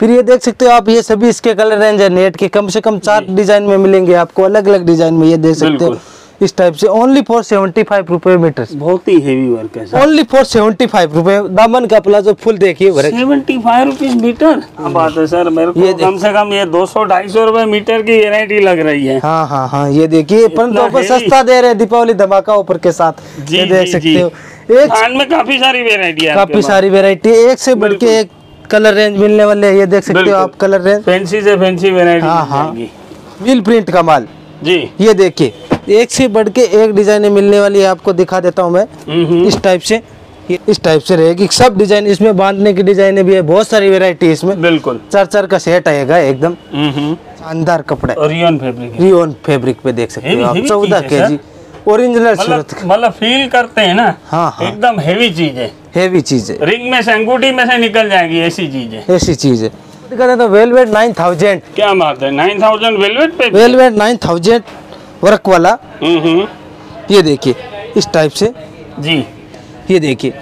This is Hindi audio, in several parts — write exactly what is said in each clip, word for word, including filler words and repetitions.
फिर ये देख सकते हो आप, ये सभी इसके कलर रेंज है नेट के, कम से कम चार डिजाइन में मिलेंगे आपको अलग अलग डिजाइन में। ये देख सकते हो इस टाइप से ओनली फॉर सेवेंटी फाइव रुपए मीटर, बहुत ही हेवी वर्क है। ओनली फॉर सेवेंटी फाइव रुपए। दामन का प्लाजो फुल देखिए, सेवेंटी फाइव रुपीज मीटर बात है सर, मेरे को कम से कम ये दो सौ ढाई सौ रुपए मीटर की वेरायटी लग रही है। हाँ हाँ हाँ ये देखिए, परंतु ऑफर सस्ता दे रहे हैं दीपावली धमाका ऑफर के साथ। ये देख सकते हो एक में काफी सारी वेरायटी है, काफी सारी वेरायटी, एक से बढ़ के एक कलर रेंज मिलने वाले हैं। ये देख सकते हो आप कलर रेंज, फैंसी से फैंसी वेरायटी। हाँ हाँ व्हील प्रिंट का माल जी, ये देखिए एक से बढ़ के एक डिजाइन मिलने वाली है। आपको दिखा देता हूं मैं, इस टाइप से, इस टाइप से रहेगी सब डिजाइन। इसमें बांधने की डिजाइन भी है, बहुत सारी वेरायटी इसमें, बिल्कुल चार चार का सेट आएगा एकदम शानदार कपड़ा। रियोन फैब्रिक, रियोन फैब्रिक पे देख सकते हो आप चौदह के जी ओरिजिनल सूरत, मतलब फील करते हैं ना। हाँ हाँ एकदम हेवी चीज है, हेवी चीज है, रिंग में से अंगूठी में से निकल जाएगी, ऐसी चीज है, ऐसी चीज है। तो वेलवेट नाइन थाउजेंड, क्या बात है, नाइन थाउजेंड वेलवेट पे, वेलवेट नाइन थाउजेंड वर्क वाला। ये देखिए इस टाइप से जी, ये देखिए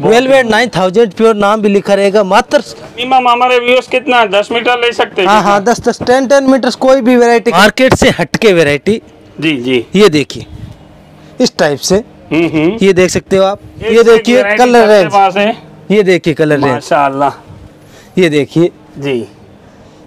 वेलवेट नाइन थाउजेंड प्योर, नाम भी लिखा रहेगा। मात्र मिनिमम हमारे व्यूअर्स कितना दस मीटर ले सकते हैं। हाँ हाँ दस दस टेन टेन मीटर कोई भी वेरायटी, मार्केट से हटके वेरायटी जी जी। ये देखिए इस टाइप से, ये देख सकते हो आप, ये देखिए कलर रेंज, ये देखिए कलर रेंज माशाल्लाह। ये देखिए जी,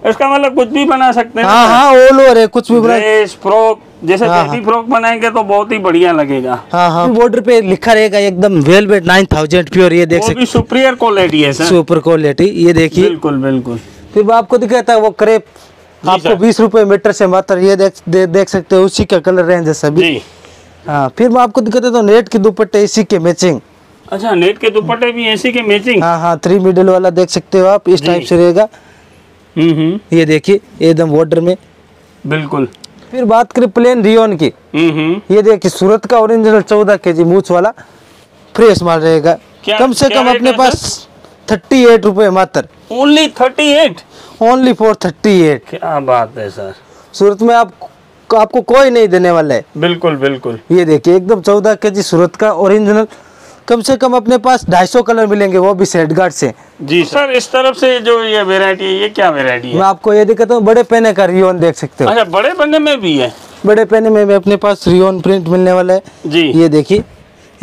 इसका मतलब कुछ भी बना सकते हैं। हाँ हाँ ऑल ओवर है, कुछ भी ड्रेस फ्रॉक, जैसे पेटी फ्रॉक बनाएंगे तो बहुत ही बढ़िया लगेगा। हाँ हाँ बॉर्डर पे लिखा रहेगा एकदम वेलवेट नाइन थाउजेंड प्योर। ये देख सकते, सुपीरियर क्वालिटी है सर, सुपर क्वालिटी। ये देखिए बिल्कुल बिल्कुल। फिर आपको दिखाता है वो क्रेप, आपको बीस रूपये मीटर से मात्र। ये देख सकते हो उसी का कलर रेंज है सभी। हाँ फिर मैं आपको दिखाता हूँ नेट के दुपट्टे इसी के मैचिंग। अच्छा नेट के दुपट्टे भी इसी के मैचिंग। हाँ हाँ थ्री मिडल वाला देख सकते हो आप, इस टाइप से रहेगा। ये देखिए एकदम बॉर्डर में बिल्कुल। फिर बात करें प्लेन रियोन की, ये देखिए सूरत का ओरिजिनल चौदह के जी मूछ वाला फ्रेश माल रहेगा। कम से कम अपने पास थर्टी एट रुपये मात्र, only thirty eight only for thirty eight क्या बात है सर, सूरत में आप आपको कोई नहीं देने वाला है। बिल्कुल बिल्कुल। ये देखिए एकदम चौदह के जी सूरत का ओरिजिनल, कम से कम अपने पास ढाई सौ कलर मिलेंगे, वो भी सेट गार्ड से। जी सर इस तरफ से जो ये वेरायटी है, ये क्या वेरायटी है? मैं आपको ये दिखाता हूँ, बड़े पेने का रियोन देख सकते हो। अच्छा बड़े पेने में भी है, बड़े पेने में भी अपने पास रियोन प्रिंट मिलने वाला है जी। ये देखिए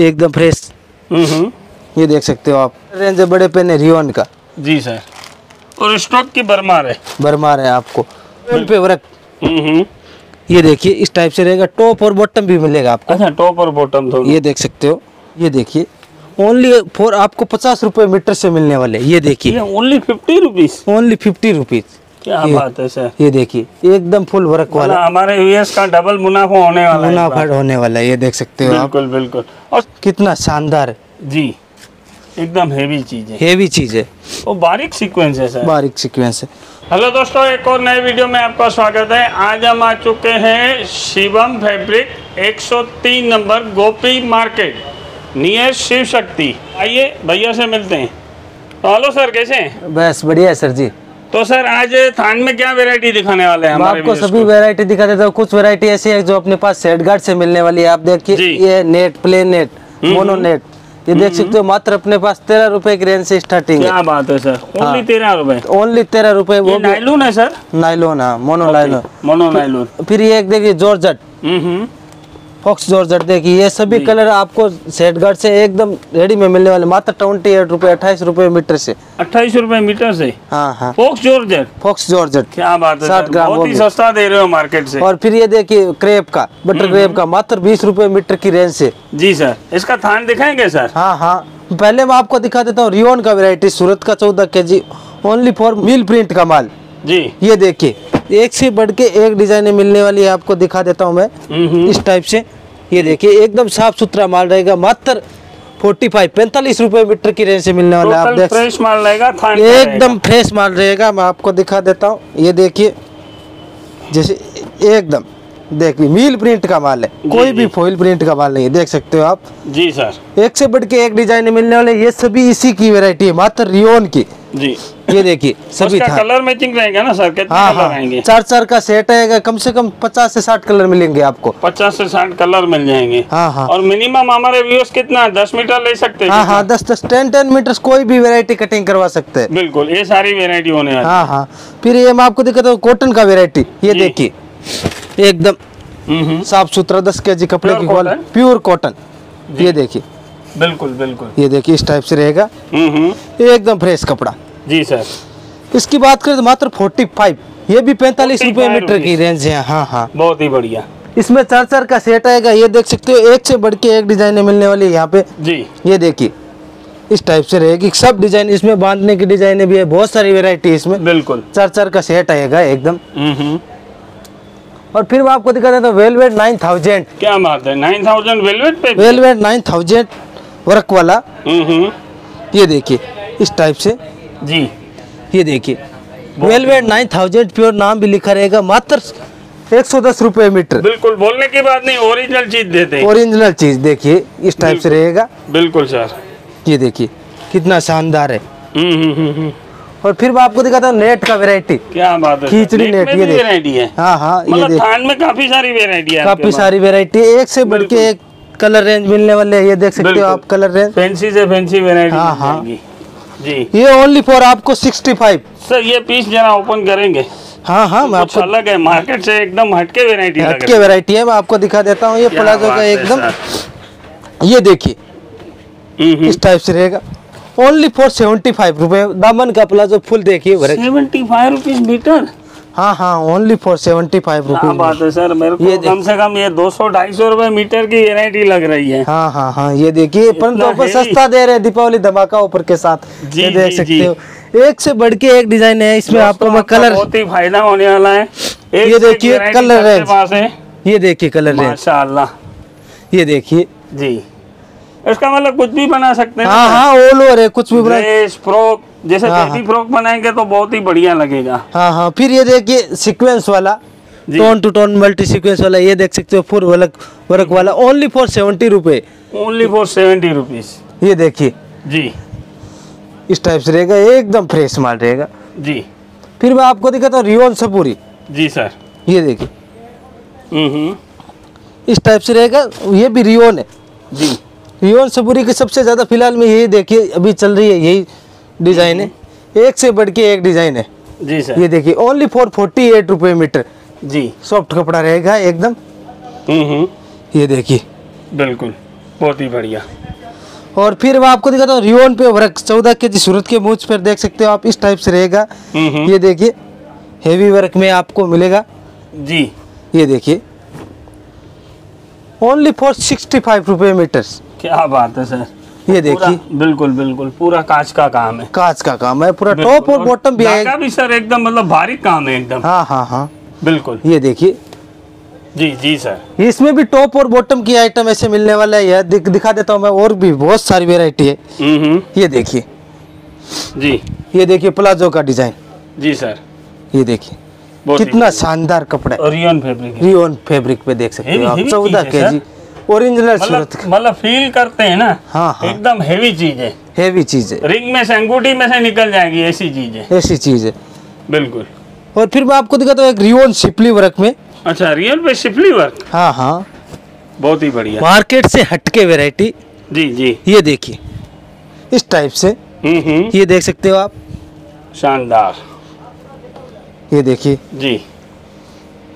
एकदम फ्रेश, ये देख सकते हो आप रेंज है बड़े पेने रियोन का जी सर। और स्टॉक की भरमार है, भरमार है आपको। ये देखिए इस टाइप से रहेगा, टॉप और बॉटम भी मिलेगा आपको। अच्छा टॉप और बॉटम दोनों, ये देख सकते हो। ये देखिए ओनली फॉर आपको पचास रुपए मीटर से मिलने वाले। ये देखिए only fifty rupees, only fifty rupees क्या बात है सर। ये देखिए एकदम फुल वर्क वाला, हमारे यूएस का डबल मुनाफा होने वाला, मुनाफा होने वाला है। ये देख सकते हो बिल्कुल बिल्कुल। और कितना शानदार जी, एकदम हेवी चीज है, हेवी चीज है और बारीक सीक्वेंस है सर, बारीक सीक्वेंस है। हेलो दोस्तों, एक और नए वीडियो में आपका स्वागत है। आज हम आ चुके हैं शिवम फैब्रिक एक सौ तीन number Gopi market near Shiv Shakti. आइए भैया से मिलते हैं। हेलो सर कैसे हैं? बस बढ़िया है सर जी। तो सर आज थान में क्या वैरायटी दिखाने वाले हैं? हम आपको सभी वैरायटी दिखा देते हैं। कुछ वैरायटी ऐसी है जो अपने पास सेट गार्ड से मिलने वाली है। आप देखिए ये net, plain net, mono net, ये देख सकते हो मात्र अपने पास तेरह रुपए की रेंज से स्टार्टिंग है। क्या बात है सर, ओनली तेरह रुपए, ओनली तेरह रुपए। वो नायलॉन है सर, नायलॉन, हाँ मोनो नायलॉन, मोनो नायलॉन। फिर ये देखिए जॉर्जेट, फॉक्स जॉर्जेट, देखिए ये सभी कलर आपको सेट गार्ड से एकदम रेडी में मिलने वाले, मात्र ट्वेंटी एट रुपए, अट्ठाईस रुपए मीटर से, अट्ठाईस रुपए मीटर से। हाँ हाँ फॉक्स जॉर्जेट, फॉक्स जॉर्जेट क्या बात है, साठ ग्राम, बहुत ही सस्ता दे रहे हो मार्केट से। और फिर ये देखिए क्रेप का, बटर क्रेप का, मात्र बीस रुपए मीटर की रेंज से जी सर। इसका थान दिखाएंगे सर? हाँ हाँ पहले मैं आपको दिखा देता हूँ रियोन का वेरायटी, सूरत का चौदह के जी ओनली फॉर मिल प्रिंट का माल जी। ये देखिए एक से बढ़ के एक डिजाइन मिलने वाली है। आपको दिखा देता हूँ मैं इस टाइप से। ये देखिए एकदम साफ सुथरा माल रहेगा, मात्र फोर्टी फाइव पैंतालीस रुपए मीटर की रेंज से मिलने वाला है। आप देख, फ्रेश माल रहेगा, एकदम फ्रेश माल रहेगा। मैं आपको दिखा देता हूँ, ये देखिए जैसे एकदम देखिए मील प्रिंट का माल है, कोई भी फॉइल प्रिंट का माल नहीं है। देख सकते हो आप जी सर, एक से बढ़ के एक डिजाइन मिलने वाले, ये सभी इसी की वेरायटी है मात्र रियोन की जी। ये देखिए सभी था कलर मैचिंग रहेगा ना सर, कितने कलर आएंगे? चार चार का सेट है, कम से कम पचास से साठ कलर मिलेंगे आपको, पचास से साठ कलर मिल जाएंगे। हाँ हाँ। और मिनिमम हमारे व्यूअर्स कितना दस मीटर ले सकते हैं? हाँ हाँ, दस दस टेन टेन मीटर कोई भी वेरायटी कटिंग करवा सकते हैं। बिल्कुल, ये सारी वेरायटी होने। हाँ हाँ। फिर ये मैं आपको दिखाता हूँ कॉटन का वेरायटी, ये देखिए एकदम साफ सुथरा दस के जी कपड़े की क्वालिटी, प्योर कॉटन। ये देखिए बिल्कुल बिल्कुल, ये देखिए इस टाइप से रहेगा, एकदम फ्रेश कपड़ा जी सर। इसकी बात करें तो मात्र पैंतालीस, ये भी पैंतालीस रुपए मीटर की रेंज है। हाँ हाँ, बहुत ही बढ़िया। इसमें चार चार का सेट आएगा, ये देख सकते हो, एक से बढ़ के एक डिजाइन मिलने वाली है यहाँ पे जी। ये देखिए इस टाइप से रहेगी सब डिजाइन, इसमें बांधने की डिजाइन भी है, बहुत सारी वेरायटी इसमें। बिल्कुल, चार चार का सेट आएगा एकदम। और फिर मैं आपको दिखा देता हूँ वेलवेट नाइन थाउजेंड। क्या बात है, नाइन थाउजेंड वेलवेट पे, वेलवेट नाइन थाउजेंड वर्क वाला। ये देखिए इस टाइप से जी, ये देखिए वेलवेट नाइन थाउजेंड, प्योर नाम भी लिखा रहेगा, मात्र एक सौ दस रुपए मीटर। बिल्कुल, बोलने की बात नहीं, ओरिजिनल चीज देते हैं, ओरिजिनल चीज। देखिए इस टाइप से रहेगा। बिल्कुल सर, ये देखिए कितना शानदार है। हम्म हम्म। और फिर मैं आपको दिखाता हूँ नेट का वेरायटी। क्या बात है, खिचड़ी नेट, ये देखिए। हाँ हाँ, ये थान में काफी सारी वेरायटी है, काफी सारी वेरायटी, एक से बढ़ के एक कलर रेंज मिलने वाले है। ये देख सकते हो आप कलर रेंज, फैंसी से फैंसी वेरायटी। हाँ हाँ जी। ये ओनली फॉर आपको सिक्सटी फाइव। सर ये पीस जरा ओपन करेंगे। हाँ हाँ, मैं आपको अलग है मार्केट से एकदम हटके वैरायटी हटके वैरायटी है, मैं आपको दिखा देता हूँ। ये प्लाजो का एकदम, ये देखिए इस टाइप से रहेगा, ओनली फॉर सेवेंटी फाइव रुपए। दामन का प्लाजो फुल देखिए, सेवेंटी फाइव रुपीस मीटर। हाँ हाँ, ओनली फॉर सेवेंटी फाइव। बात है सर, मेरे को कम से कम ये दो सौ ढाई सौ रूपये मीटर की वैरायटी लग रही है। हाँ हाँ हाँ, ये देखिए, परंतु ऑफर सस्ता दे रहे, दीपावली धमाका ऑफर के साथ। ये देख सकते हो, एक से बढ़ के एक डिजाइन है इसमें, आपको मैं कलर बहुत ही फायदा होने वाला है। ये देखिए कलर रेंज, ये देखिए कलर रेंज, माशाल्लाह। ये देखिए जी, इसका मतलब कुछ भी बना सकते हैं। हाँ हाँ, ऑल ओवर है, कुछ भी बना, ड्रेस फ्रॉक, जैसे बेबी फ्रॉक बनाएंगे तो बहुत ही बढ़िया लगेगा। हाँ हाँ। फिर ये देखिए सीक्वेंस वाला, tone to tone multi sequence वाला, ये देख सकते हो, फुल वर्क वर्क वाला, ओनली फॉर सेवेंटी रुपए, ओनली फॉर सेवेंटी रुपीस। ये देखिए जी, इस टाइप से रहेगा, एकदम फ्रेश माल रहेगा जी। फिर मैं आपको दिखाता हूँ रियोन सपूरी जी सर। ये देखिए इस टाइप से रहेगा, ये भी रियोन है जी। रियोन सपूरी की सबसे ज्यादा फिलहाल में यही देखिए अभी चल रही है, यही डिजाइन है, एक से बढ़ के एक डिजाइन है जी सर। ये देखिए ओनली फॉर फोर्टी एट रुपये मीटर जी, सॉफ्ट कपड़ा रहेगा एकदम। ये देखिए बिल्कुल, बहुत ही बढ़िया। और फिर मैं आपको दिखाता हूँ रियोन पे वर्क, चौदह के जी सूरत के मूछ पर, देख सकते हो आप इस टाइप से रहेगा। ये देखिए हेवी वर्क में आपको मिलेगा जी। ये देखिए ओनली फॉर सिक्सटी फाइव रुपये मीटर। क्या बात है सर, ये देखिए बिल्कुल बिल्कुल, पूरा कांच का काम है, कांच का काम है पूरा, टॉप और बॉटम भी है भी सर, एकदम मतलब भारी काम है एकदम। हाँ हाँ हाँ बिल्कुल। ये देखिए जी जी सर, इसमें भी टॉप और बॉटम की आइटम ऐसे मिलने वाला है। दिख, दिखा देता हूँ मैं, और भी बहुत सारी वेरायटी है। ये देखिए जी, ये देखिए प्लाजो का डिजाइन जी सर। ये देखिए कितना शानदार कपड़ा है, रियोन फैब्रिक, रियोन फैब्रिक पे देख सकते हो आप, चौदह के जी ओरिजिनल सूरत, मतलब फील करते हैं ना। हाँ हाँ, एकदम हेवी चीज है, हेवी चीज है, रिंग में से अंगूठी में से निकल जाएगी, ऐसी चीज है, ऐसी चीज है बिल्कुल। और फिर मैं आपको दिखाता हूँ एक रियोन शिपली वर्क में। अच्छा, रियोन पे शिपली वर्क। हाँ हाँ, बहुत ही बढ़िया, मार्केट से हटके वेरायटी जी जी। ये देखिए इस टाइप से, ये देख सकते हो आप, शानदार। ये देखिए जी,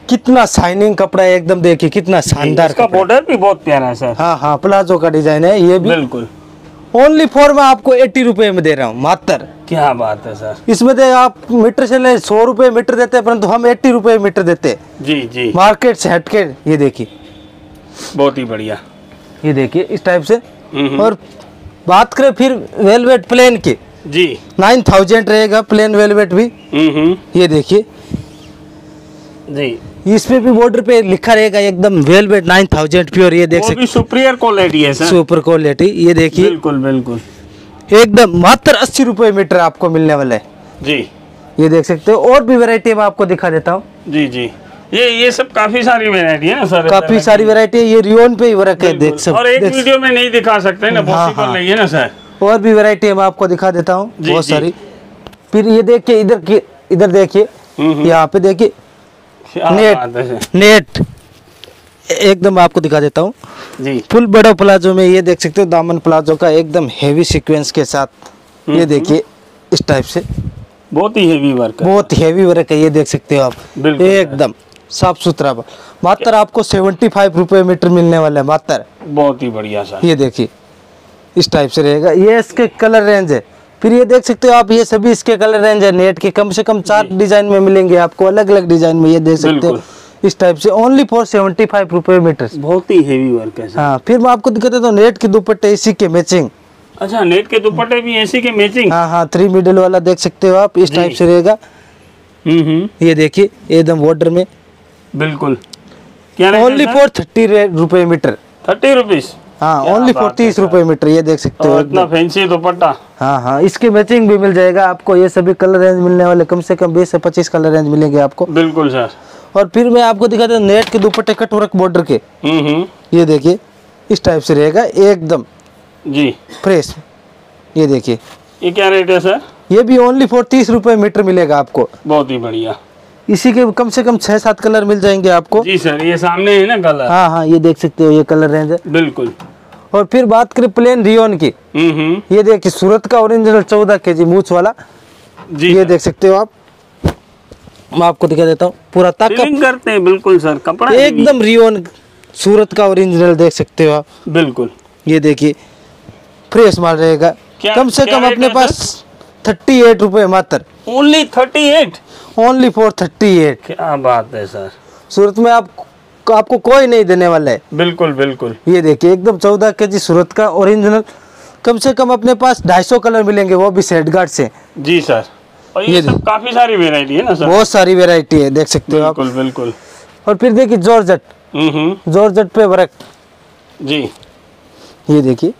कितना शाइनिंग कपड़ा है एकदम, देखिए कितना शानदार, इसका बॉर्डर भी बहुत प्यारा है सर। हाँ हाँ, प्लाजो का डिजाइन है ये भी बिल्कुल, ओनली फॉर मैं आपको अस्सी रुपए में दे रहा हूँ मात्र। क्या बात है सर, इसमें दे आप मीटर से ले सौ रुपए मीटर देते हैं, परंतु हम अस्सी रुपए मीटर देते हैं जी जी, मार्केट से हटके। ये देखिए बहुत ही बढ़िया, ये देखिए इस टाइप से। और बात करें फिर वेलवेट प्लेन की जी, नाइन थाउजेंड रहेगा प्लेन वेलवेट भी। ये देखिए जी, इसमें भी बॉर्डर पे लिखा रहेगा एकदम वेलवेट नाइन थाउजेंड प्योर। ये देख सकते, सुपीरियर क्वालिटी है सर, सुपर क्वालिटी। ये देखिए बिल्कुल बिल्कुल, एकदम मात्र अस्सी रुपए मीटर आपको मिलने वाला है जी। ये देख सकते हो, और भी वैरायटी मैं आपको दिखा देता हूँ जी जी। ये ये सब काफी सारी वैरायटी है ना सर, काफी सारी वैरायटी है। ये रियोन पे ही वर्क है, देख सकते हो, और एक वीडियो में नहीं दिखा सकते ना, पॉसिबल नहीं है ना सर। और भी वैरायटी मैं आपको दिखा देता हूँ बहुत सारी। फिर ये देखिए इधर के इधर देखिए, यहाँ पे देखिए नेट नेट एकदम आपको दिखा देता हूँ जी। फुल बड़ा प्लाजो में ये देख सकते हो दामन प्लाजो का एकदम हेवी सीक्वेंस के साथ, ये देखिए इस टाइप से बहुत ही हेवी वर्क है, बहुत हेवी वर्क है ये देख सकते हो आप, एकदम साफ सुथरा। मात्र आपको सेवेंटी फाइव रुपये मीटर मिलने वाला है मात्र, बहुत ही बढ़िया सा ये देखिए इस टाइप से रहेगा। ये इसके कलर रेंज है, फिर ये देख सकते हो आप ये सभी इसके कलर रेंज है नेट के, कम से कम चार डिजाइन में मिलेंगे आपको अलग अलग डिजाइन में, ये देख सकते हो इस टाइप से ओनली फॉर सेवेंटी फाइव रुपये मीटर, बहुत ही हेवी वर्क है। हाँ, फिर मैं आपको दिखा देता हूँ नेट के दुपट्टे इसी के मैचिंग। अच्छा, नेट के दुपट्टे भी इसी के मैचिंग। हाँ हाँ, थ्री मिडल वाला देख सकते हो आप इस टाइप से रहेगा, ये देखिए एकदम बॉर्डर में बिल्कुल। ओनली फॉर थर्टी रुपये मीटर, थर्टी रुपीज। हाँ, ओनली फॉर तीस रुपये मीटर ये देख सकते हो, इतना फैंसी दुपट्टा। हाँ हाँ, इसके मैचिंग भी मिल जाएगा आपको, ये सभी कलर रेंज मिलने वाले, कम से कम बीस से पच्चीस कलर रेंज मिलेंगे आपको। बिल्कुल सर। और फिर मैं आपको दिखाता हूँ नेट के दुपट्टे कटवर्क बॉर्डर के, ये देखिए इस टाइप से रहेगा एकदम जी फ्रेश। ये देखिए, ये क्या रेट है सर? ये भी ओनली फॉर तीस रुपये मीटर मिलेगा आपको, बहुत ही बढ़िया। इसी के कम से कम छह सात कलर मिल जाएंगे आपको जी सर। ये सामने है ना कलर। हाँ हाँ, ये देख सकते हो ये कलर रेंज है बिल्कुल। और फिर बात करें प्लेन रियोन की, ये देखिए सूरत का ओरिजिनल चौदह के जी मूछ वाला जी, ये देख सकते हो आप। मैं आपको दिखा देता हूँ पूरा ताकत करते हैं बिल्कुल सर, कपड़ा एकदम रियोन सूरत का ओरिजिनल देख सकते हो आप बिल्कुल। ये देखिए फ्रेश माल रहेगा, कम से कम अपने पास थर्टी एट रुपये मात्र, only thirty eight only for thirty eight. क्या बात है सर, सूरत में आप आपको कोई नहीं देने वाला है बिल्कुल बिल्कुल। ये देखिए एकदम चौदह के जी सूरत का ओरिजिनल, कम से कम अपने पास ढाई सौ कलर मिलेंगे, वो भी सेट गार्ड से जी सर। और ये, ये सब काफी सारी वेरायटी है ना सर, बहुत सारी वेरायटी है देख सकते हो आप बिल्कुल। और फिर देखिए जॉर्जेट, जॉर्जेट पे वर्क जी, ये देखिए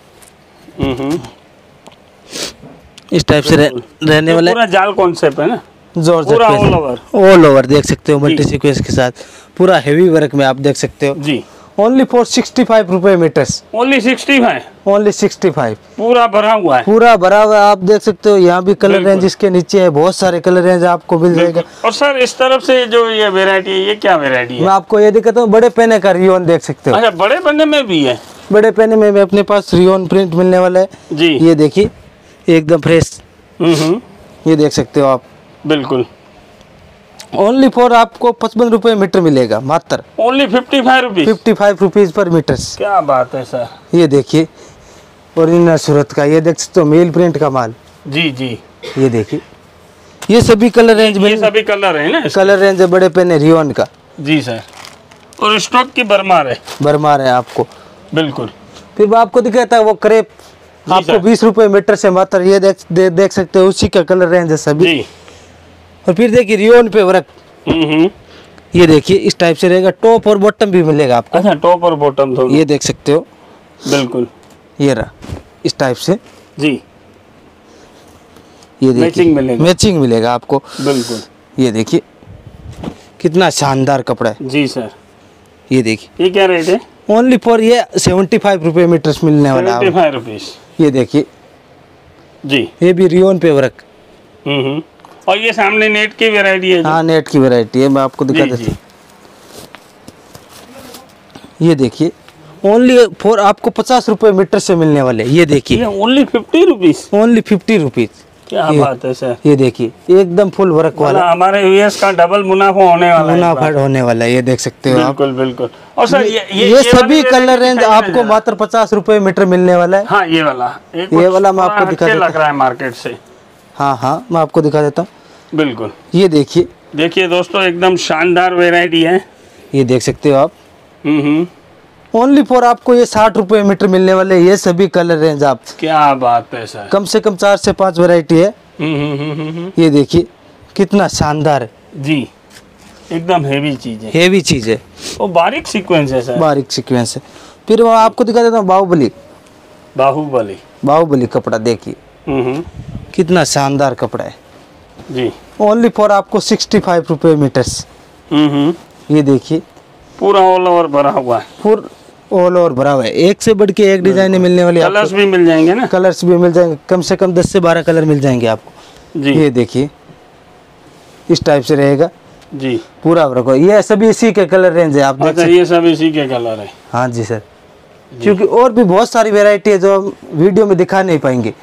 इस टाइप से रहने वाला पूरा जाल कॉन्सेप्ट है ना, पूरा ऑल ओवर ऑल ओवर देख सकते हो मल्टी सीक्वेंस के साथ, पूरा हेवी वर्क में आप देख सकते हो जी। ओनली फॉर सिक्सटी फाइव रुपए metres, only sixty five only sixty five पूरा भरा हुआ है, पूरा भरा हुआ आप देख सकते हो। यहाँ भी कलर रेंज इसके नीचे है, बहुत सारे कलर रेंज आपको मिल जाएगा। और सर इस तरफ से जो ये वेरायटी है, ये क्या वेरायटी है? मैं आपको ये दिखाता हूँ बड़े पेने का रियोन देख सकते हो। अच्छा, बड़े पेने में भी है? बड़े पेने में भी अपने पास रियोन प्रिंट मिलने वाला है जी। ये देखिए एकदम फ्रेश, ये देख सकते हो आप बिल्कुल। ओनली फॉर आपको पचपन रुपए मीटर मिलेगा मात्र, only fifty five rupees fifty five rupees per metre. क्या बात है सर, ये देखिए ओरिजिनल सूरत का, ये देख सकते हो मेल प्रिंट का माल जी जी। ये देखिए ये सभी कलर रेंज में, सभी कलर है ना, कलर रेंज है बड़े पेने रियोन का जी सर। और स्टॉक की भरमार है, भरमार है आपको बिल्कुल। फिर मैं आपको दिखाता है वो क्रेप, आपको बीस रुपए मीटर से मात्र, ये देख सकते हो उसी का कलर रेंज है सभी। और फिर देखिए रियोन पे वर्क, ये देखिए इस टाइप से रहेगा, टॉप और बॉटम भी मिलेगा आपको। अच्छा, टॉप और बॉटम दोनों, ये देख सकते हो बिल्कुल, ये रहा इस टाइप से जी। ये मैचिंग मिलेगा, मैचिंग मिलेगा आपको बिल्कुल। ये देखिए कितना शानदार कपड़ा है जी सर। ये देखिए ये क्या रेट है? ओनली फॉर ये सेवेंटी फाइव रुपये मीटर मिलने वाला है। ये देखिए जी, ये भी रियोन पे वर्क। और ये सामने नेट की वैरायटी है। हाँ, नेट की वैरायटी है, मैं आपको दिखा देता हूँ। ये देखिए ओनली फॉर आपको पचास रुपए मीटर से मिलने वाले। ये देखिए only fifty rupees only fifty rupees क्या बात है सर। ये देखिए एकदम फुल वर्क वाला, हमारे यूएस का डबल मुनाफा होने वाला, मुनाफा होने वाला है, ये देख सकते हो बिल्कुल बिल्कुल। और सर ये ये सभी कलर रेंज आपको मात्र पचास रुपए मीटर मिलने वाला है। हाँ, ये वाला ये वाला मैं आपको दिखा लग रहा है मार्केट से। हाँ हाँ, मैं आपको दिखा देता हूँ बिल्कुल। ये देखिए देखिए दोस्तों एकदम शानदार वैरायटी है, ये देख सकते हो आप। ओनली फॉर आपको ये साठ रुपए मीटर मिलने वाले, ये सभी कलर रेंज आप। क्या बात है सर, कम से कम चार से पांच वैरायटी है। ये देखिए कितना शानदार जी, एकदम हेवी चीज है, हेवी चीज है और बारीक सीक्वेंस है सर, बारीक सीक्वेंस है। फिर मैं आपको दिखा देता हूँ बाहुबली बाहुबली बाहुबली कपड़ा। देखिए कितना शानदार कपड़ा है जी। ओनली फॉर आपको सिक्सटी फाइव रुपये मीटर्स। ये देखिए पूरा ऑल ओवर भरा हुआ है, पूरा ऑल ओवर भरा हुआ है, एक से बढ़ के एक डिजाइन मिलने वाली। कलर्स भी मिल जाएंगे ना, कलर्स भी मिल जाएंगे, कम से कम दस से बारह कलर मिल जाएंगे आपको। जी, ये देखिए इस टाइप से रहेगा जी, पूरा रखो। ये सब इसी के कलर रेंज है, आप देख सकते हैं ये सब इसी के कलर है। हाँ जी सर, क्योंकि और भी बहुत सारी वेराइटी है जो हम वीडियो में दिखा नहीं पाएंगे,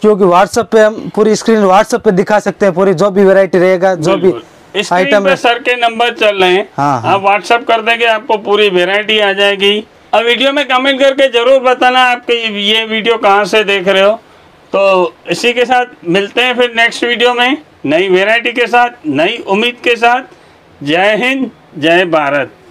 क्योंकि व्हाट्सएप पे हम पूरी स्क्रीन व्हाट्सएप पे दिखा सकते हैं पूरी जो भी वेराइटी रहेगा, जो भी आइटम है। सर के नंबर चल रहे हैं, हाँ हाँ। आप व्हाट्सएप कर देंगे आपको पूरी वेराइटी आ जाएगी। अब वीडियो में कमेंट करके जरूर बताना आपके ये वीडियो कहाँ से देख रहे हो। तो इसी के साथ मिलते हैं फिर नेक्स्ट वीडियो में नई वेराइटी के साथ, नई उम्मीद के साथ। जय हिंद, जय भारत।